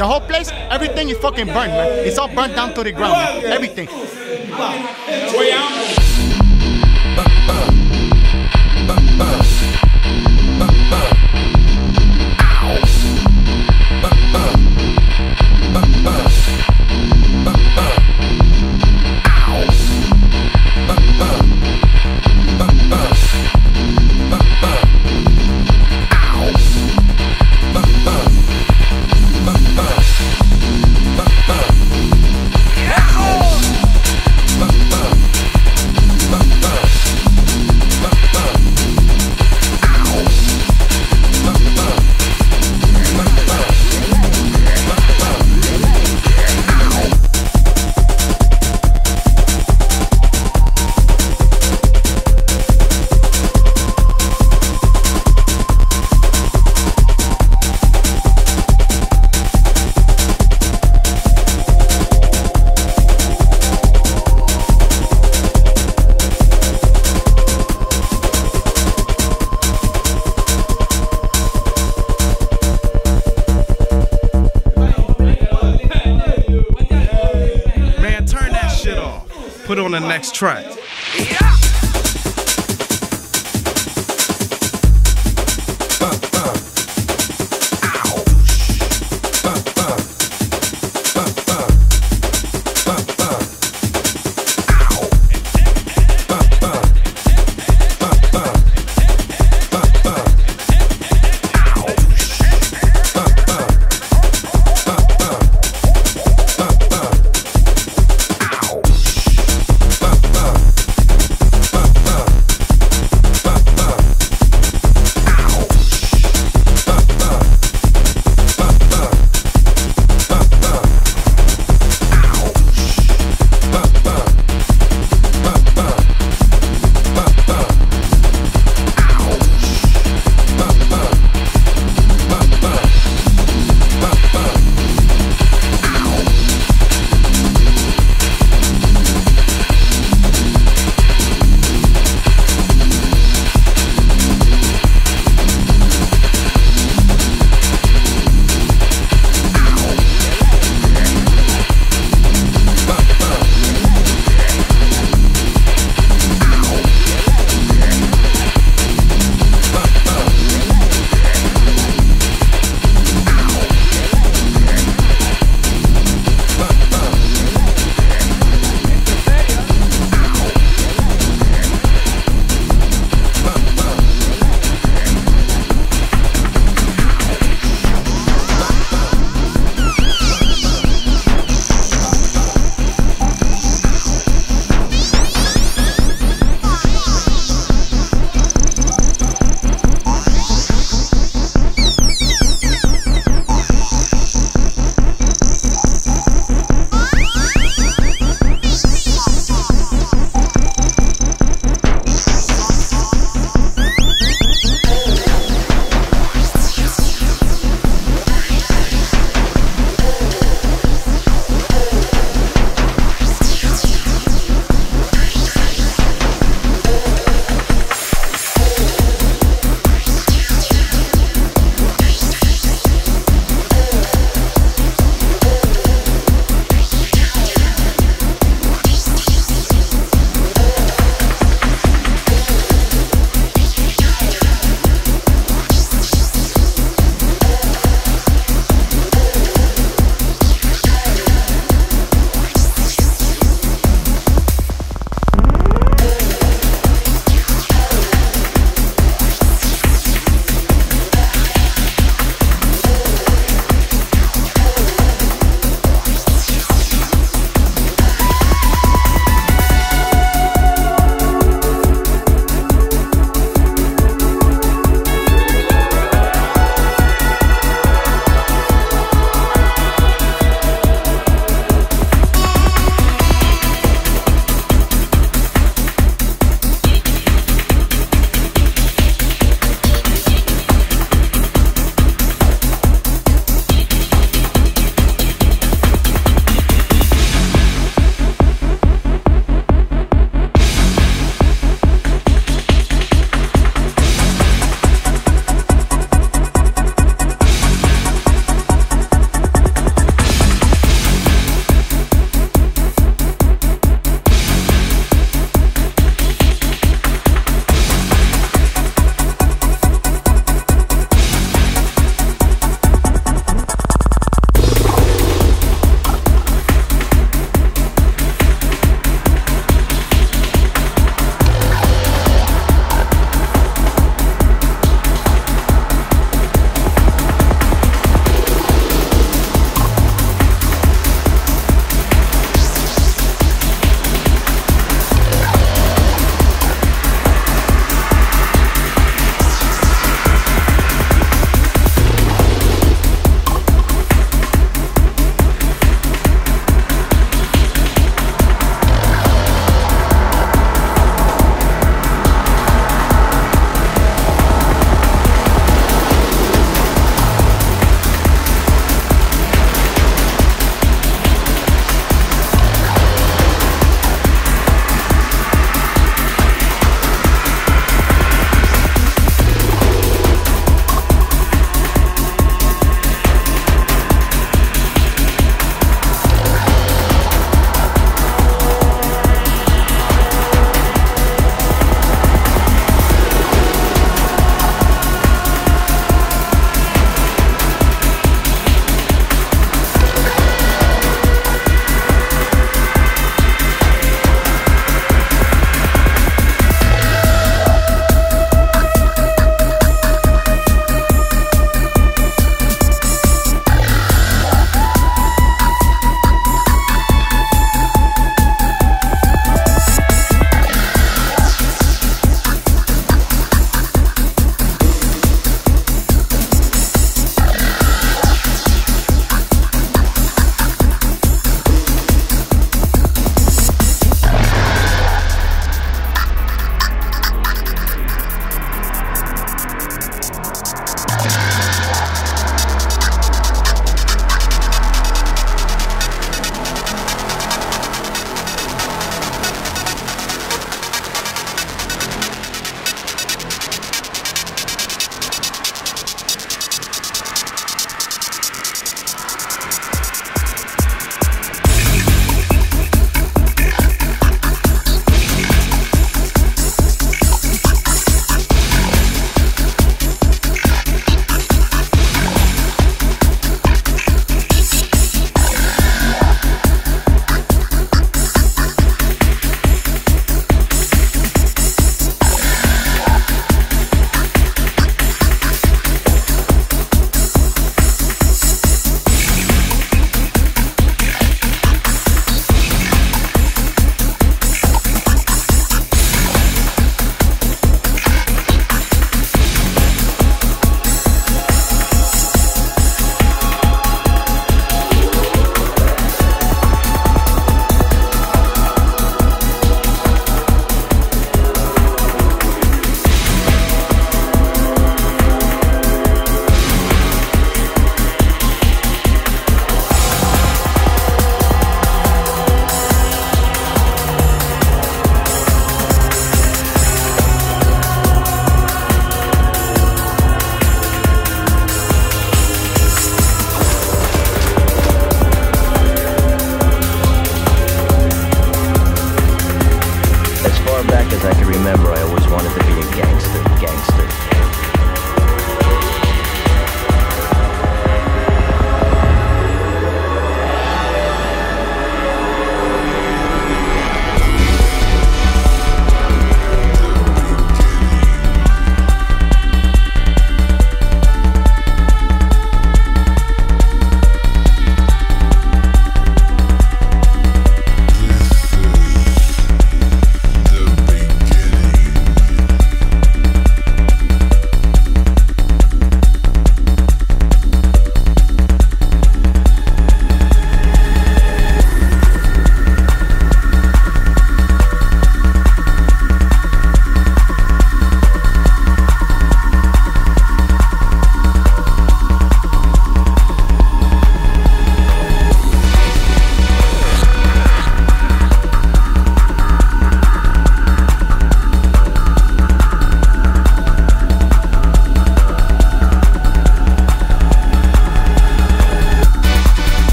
The whole place, everything is fucking burnt, man. It's all burnt down to the ground, man. Everything. Put on the next track.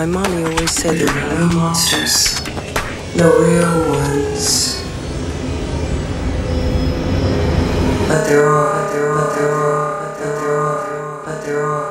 My mommy always said there were no monsters, no real ones. But there are, there are, there are, there are, but there are, but there are.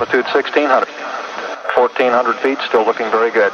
altitude 1600. 1400 feet, still looking very good.